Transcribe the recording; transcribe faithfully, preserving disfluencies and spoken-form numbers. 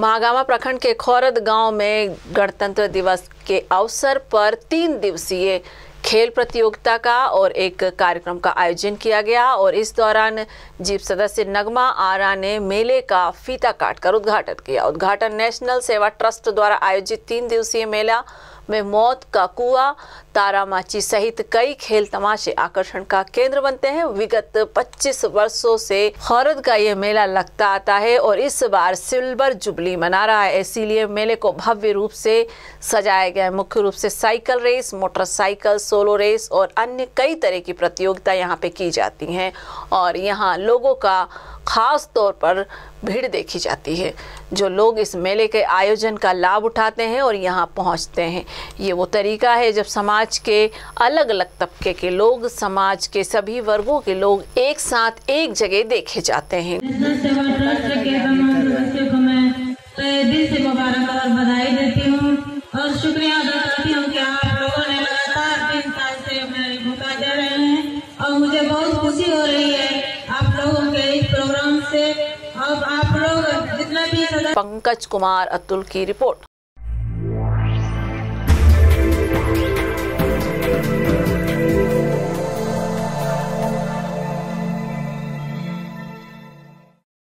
महागामा प्रखंड के खौरद गांव में गणतंत्र दिवस के अवसर पर तीन दिवसीय खेल प्रतियोगिता का और एक कार्यक्रम का आयोजन किया गया और इस दौरान जीप सदस्य नगमा आरा ने मेले का फीता काटकर उद्घाटन किया। उद्घाटन नेशनल सेवा ट्रस्ट द्वारा आयोजित तीन दिवसीय मेला में मौत का कुआं, तारामाची सहित कई खेल तमाशे आकर्षण का केंद्र बनते हैं। विगत पच्चीस वर्षों से खौरद का ये मेला लगता आता है और इस बार सिल्वर जुबली मना रहा है, इसीलिए मेले को भव्य रूप से सजाया गया है। मुख्य रूप से cycle race, motorcycle, solo race और अन्य कई तरह की प्रतियोगिता यहाँ पे की जाती हैं और यहाँ लोगों का खास तौर पर भीड़ देखी जाती है। जो लोग इस मेले के आयोजन का लाभ उठाते हैं और यहाँ पहुँचते हैं, ये वो तरीका है जब समाज के अलग अलग तबके के लोग, समाज के सभी वर्गों के लोग एक साथ एक जगह देखे जाते हैं। नेशनल सेवा ट्रस्ट के तमाम सदस्यों को मैं तहे दिल से मुबारकबाद और बधाई देती हूँ और शुक्रिया अदा करती हूँ कि आप लोगों ने लगातार तीन साल से मेरी भूखा जा रहे हैं और मुझे बहुत खुशी हो रही है आप लोगों के इस प्रोग्राम से। अब आप लोग जितना भी। पंकज कुमार अतुल की रिपोर्ट।